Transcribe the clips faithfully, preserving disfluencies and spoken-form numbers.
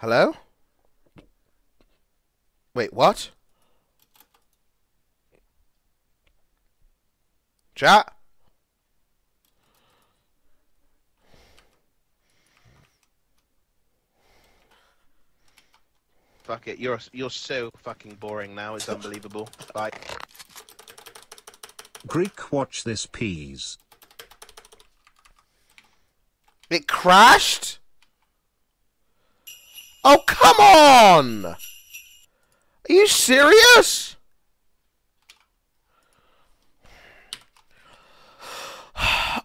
Hello? Wait, what? Chat? Fuck it, you're you're so fucking boring now, it's unbelievable. Like Greek, watch this peas. It crashed? Oh, come on! Are you serious?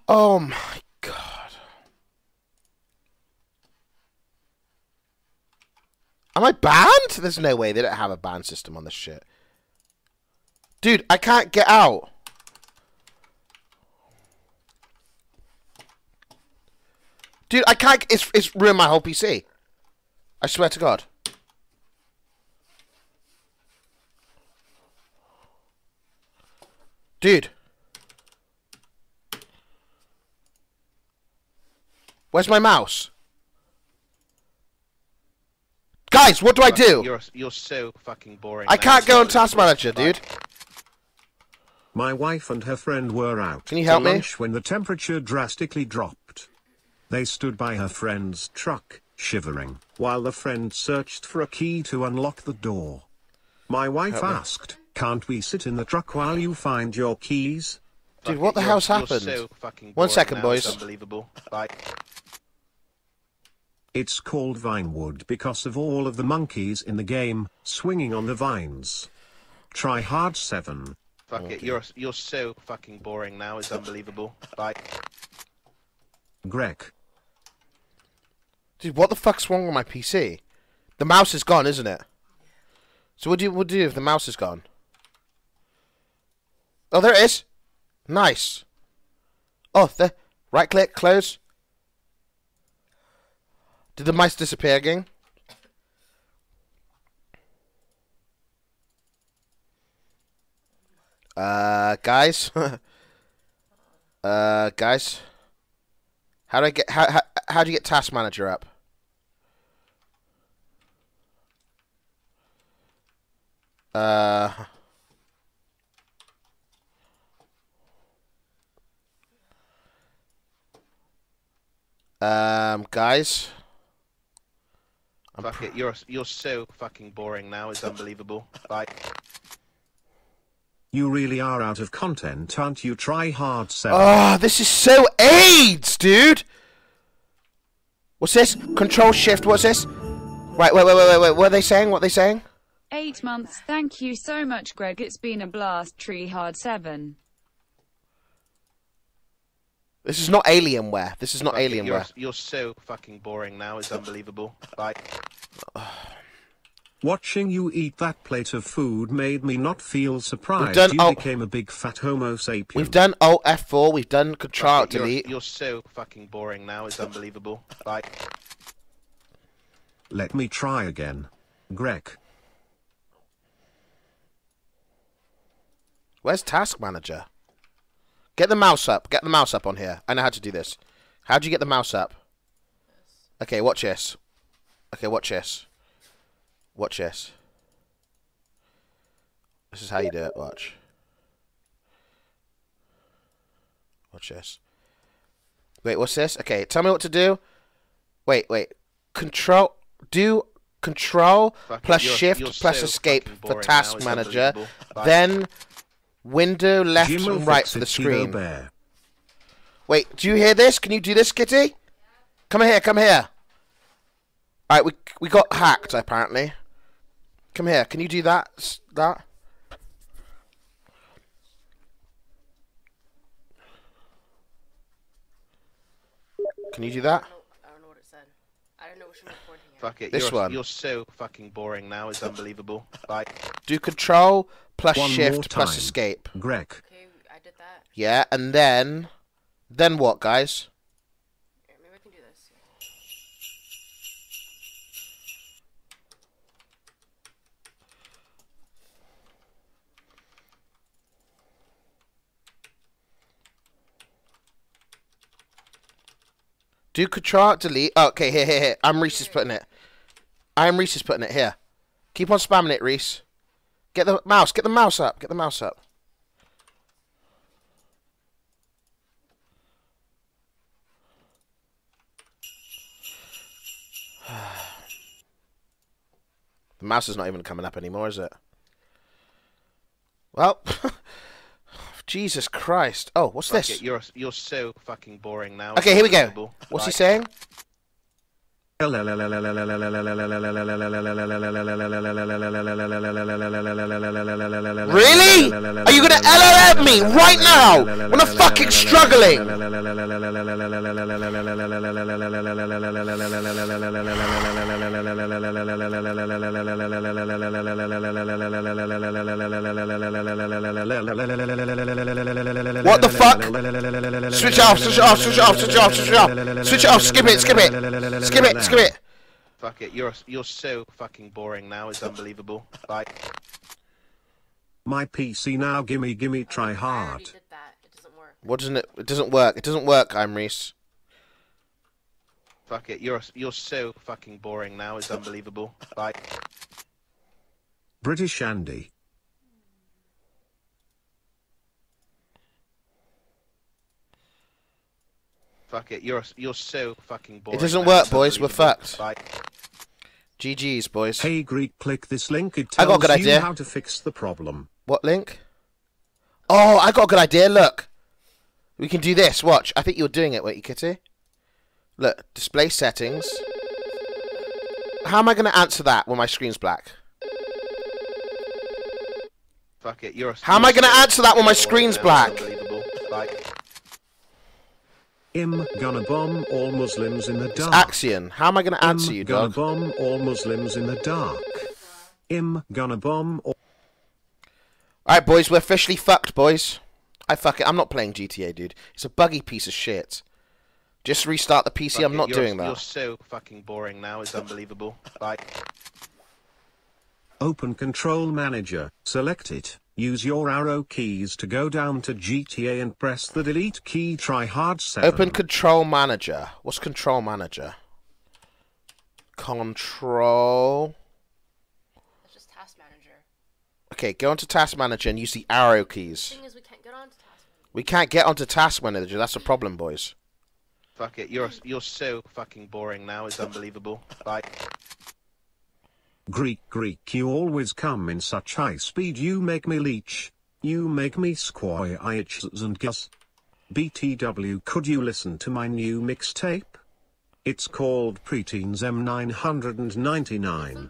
Oh my god. Am I banned? There's no way. They don't have a ban system on this shit. Dude, I can't get out. Dude, I can't... It's, it's ruined my whole P C. I swear to God. Dude. Where's my mouse? Guys, what do I do? You're, you're so fucking boring. I can't go on Task Manager, dude. My wife and her friend were out. Can you help me? When the temperature drastically dropped. They stood by her friend's truck, shivering, while the friend searched for a key to unlock the door. My wife asked, "Can't we sit in the truck while you find your keys?" Dude, what the hell's happened? So One second, now. boys. It's unbelievable. Like... It's called Vinewood because of all of the monkeys in the game swinging on the vines. Try hard seven. Fuck okay. it, you're you're so fucking boring now. It's unbelievable. Like Greg. Dude, what the fuck's wrong with my P C? The mouse is gone, isn't it? So what do you what do you do if the mouse is gone? Oh, there it is. Nice. Oh, there. Right click, close. Did the mice disappear again? Uh, guys. uh, guys. How do I get how, how how do you get Task Manager up? Uh. Um, guys. I'm Fuck it, you're you're so fucking boring now. It's unbelievable. Like, you really are out of content, aren't you? Try hard, sir. Oh, this is so AIDS, dude. What's this? Control shift. What's this? Right, wait, wait, wait, wait, wait. What are they saying? What are they saying? Eight months. Thank you so much, Greg. It's been a blast. Tree hard seven. This is not Alienware. This is not Fuck Alienware. You're, you're so fucking boring now. It's unbelievable. Like, watching you eat that plate of food made me not feel surprised. Done, you oh, became a big fat Homo sapien. We've done Alt F four. We've done Control Delete. You're, you're so fucking boring now. It's unbelievable. Like, let me try again, Greg. Where's Task Manager? Get the mouse up. Get the mouse up on here. I know how to do this. How do you get the mouse up? Okay, watch this. Okay, watch this. Watch this. This is how you do it. Watch. Watch this. Wait, what's this? Okay, tell me what to do. Wait, wait. Control. Do control Fuck plus you're, shift you're plus so escape for Task Manager. Then... Window left Gimo and right for the screen. Bear. Wait, do you hear this? Can you do this, Kitty? Come here, come here. All right, we we got hacked apparently. Come here. Can you do that? That. Can you do that? I don't know, I don't know what it said. I don't know what she was pointing at. Fuck it. This you're, one. You're so fucking boring now. It's unbelievable. Like, do control. Plus One shift, plus escape. Greg. Okay, I did that. Yeah, and then... Then what, guys? Here, maybe I can do this. Do control, delete... Oh, okay, here, here, here. I'm Reese's putting it. I'm Reese's putting it here. Keep on spamming it, Reese. Get the mouse. Get the mouse up. Get the mouse up. The mouse is not even coming up anymore, is it? Well, Jesus Christ. Oh, what's Fuck this? It. You're you're so fucking boring now. Okay, here we go. What's right. he saying? Really? Are you gonna L L M me right now when I'm fucking struggling? What the fuck? Switch off, switch off, switch off, switch off, switch off, switch off, skip it, skip it, skip it. Skip it. Fuck it. You're you're so fucking boring now. It's unbelievable. Like my P C now. Gimme, gimme. Try hard. I did that. It doesn't work. What doesn't it? It doesn't work. It doesn't work. I'm Reese. Fuck it. You're you're so fucking boring now. It's unbelievable. Like British Andy. Fuck it, you're you're so fucking boring. It doesn't now. work, boys. We're fucked. Like... G Gs, boys. Hey, Greek, click this link. It tells I got a good idea. How to fix the problem? What link? Oh, I got a good idea. Look, we can do this. Watch. I think you were doing it, weren't you, Kitty? Look, display settings. How am I going to answer that when my screen's black? Fuck it, you're. How am I going to answer that when my screen's black? I'm gonna bomb all Muslims in the dark. It's Axion. How am I gonna answer I'm you, dog? I'm gonna bomb all Muslims in the dark. I'm gonna bomb all... Alright, boys. We're officially fucked, boys. I fuck it. I'm not playing G T A, dude. It's a buggy piece of shit. Just restart the P C. Fuck I'm it. not you're, doing that. You're so fucking boring now. It's unbelievable. Like... Open Control Manager. Select it. Use your arrow keys to go down to G T A and press the delete key. Try hard seven. Open Control Manager. What's Control Manager? Control. That's just Task Manager. Okay, go onto Task Manager and use the arrow keys. The thing is, we can't get onto Task Manager. We can't get onto Task Manager. That's a problem, boys. Fuck it. You're you're so fucking boring now. It's unbelievable. Like. Greek, Greek, you always come in such high speed, you make me leech. You make me squoy ihs and gus. B T W, could you listen to my new mixtape? It's called Preteens M nine ninety-nine.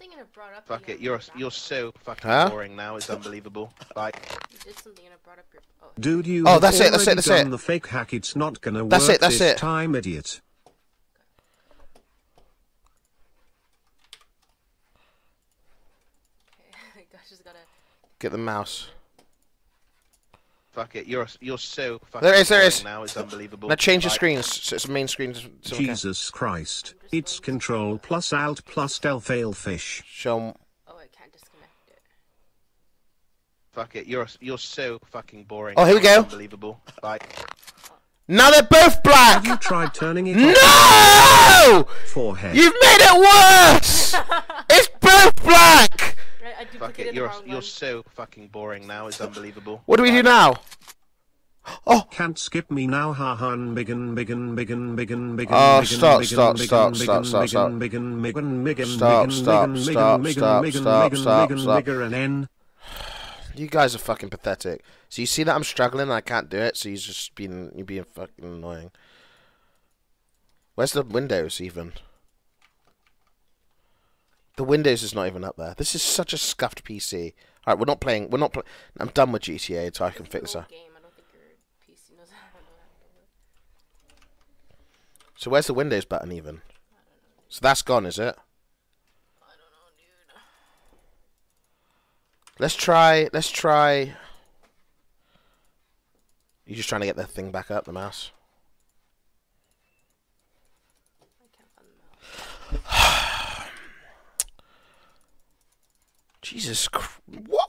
Fuck it, you're, you're so fucking huh? boring now, it's unbelievable. Like... You did something and it brought up your... Oh, dude, you oh, that's it, that's it, that's done it. the fake hack, it's not gonna that's work it, that's this it. time, idiot. Get the mouse. Fuck it, you're you're so fucking. There is, there is. Now it's unbelievable. Now change the screens. So it's the main screen. So Jesus okay. Christ! It's Control plus Alt plus Del Failfish. Show. Oh, I can't disconnect it. Fuck it, you're you're so fucking boring. Oh, here we go. Unbelievable. Like. Now they're both black. Have you tried turning it? No! Forehead. You've made it worse. It's both black. Fuck it, you're you're so fucking boring now. It's unbelievable. What do we do now? Oh, can't skip me now. Ha ha. Biggin, biggin, biggin, biggin, biggin. Oh, stop, stop, stop, stop, stop, stop. Biggin, biggin, biggin, stop, stop, stop, stop, stop, stop, stop. You guys are fucking pathetic. So you see that I'm struggling and I can't do it. So you're just being you're being fucking annoying. Where's the Windows even? The Windows is not even up there. This is such a scuffed P C. All right, we're not playing. We're not. Pl I'm done with G T A until I can fix this up. So where's the Windows button even? So that's gone, is it? I don't know, dude. Let's try. Let's try. You're just trying to get that thing back up, the mouse. I can't find the mouse. Jesus Christ.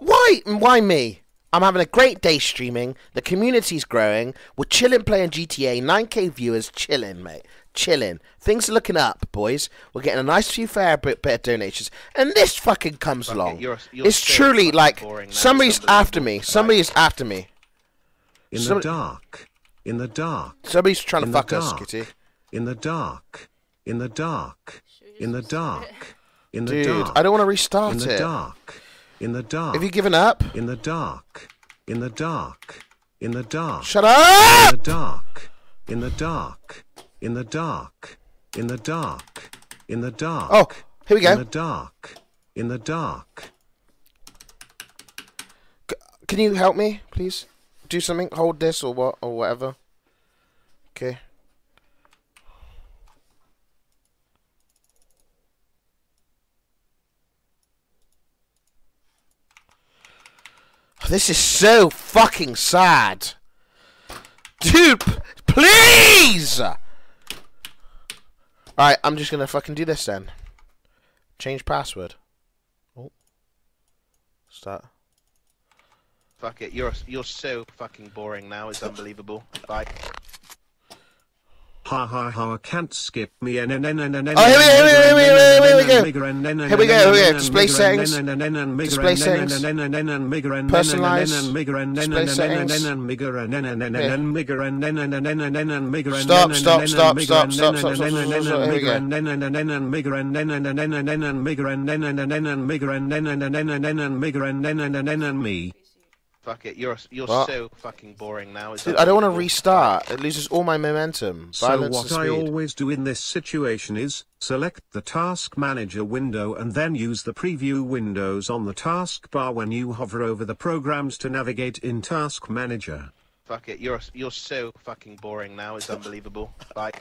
Why? Why me? I'm having a great day streaming. The community's growing. We're chilling playing G T A. nine K viewers. Chilling, mate. chilling. Things are looking up, boys. We're getting a nice few fair bit better donations, and this fucking comes okay, along. You're, you're it's truly like somebody's after me. Somebody's after me. In Somebody... the dark. In the dark. Somebody's trying in to fuck dark. us, Kitty. In the dark. In the dark. In the dark. In the Dude, dark. I don't want to restart it. In the it. dark. In the dark. Have you given up? In the dark. In the dark. In the dark. Shut up! In the dark. In the dark. In the dark. In the dark. In the dark. Oh, here we go. In the dark. In the dark. C can you help me, please? Do something. Hold this or what or whatever. Okay. This is so fucking sad. Dude, please! Alright, I'm just gonna fucking do this then. Change password. Oh. Start. Fuck it, you're, you're so fucking boring now, it's unbelievable. Bye. Ha ha ha, can't skip me. Oh, here we go, here we go, here we go. Display settings. Display settings. Personalize. Stop, stop, stop, stop, stop, stop. Here we go. Fuck it, you're, you're so fucking boring now. Dude, I don't want to restart. It loses all my momentum. So what I always do in this situation is, select the task manager window and then use the preview windows on the taskbar when you hover over the programs to navigate in task manager. Fuck it, you're, you're so fucking boring now. It's unbelievable. Bye.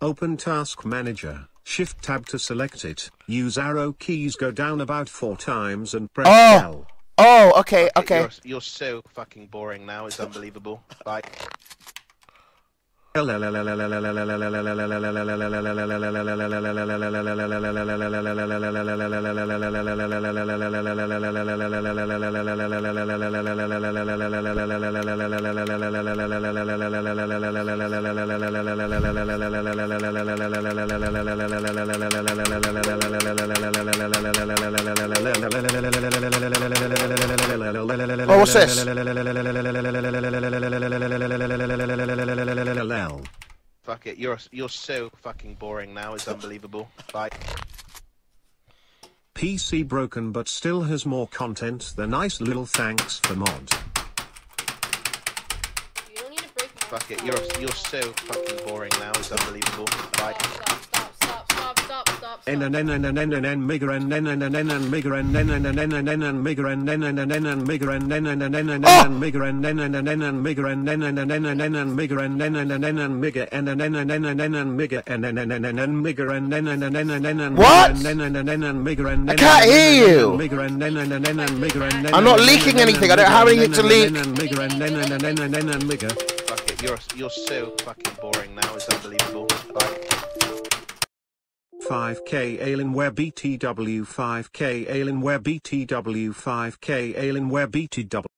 Open task manager. Shift tab to select it. Use arrow keys, go down about four times and press oh. L. Oh, okay, okay. You're, you're so fucking boring now, it's unbelievable. Bye. Oh, what's this? Fuck it, you're, you're so fucking boring now, it's unbelievable. Bye. P C broken but still has more content than nice little thanks for mod. You don't need to break my Fuck it, you're, you're so fucking boring now, it's unbelievable. Bye. And and and and and and and bigger and and and and and bigger and and and and and bigger and and and and bigger and and and and bigger and and and and bigger and and and and bigger and and and and bigger and and and and bigger and and and and bigger and and and and what? I can't hear you. I'm not leaking anything. I don't have anything to leak. Fuck it, you're you're so fucking boring now. It's unbelievable. five K Alienware B T W five K Alienware B T W five K Alienware B T W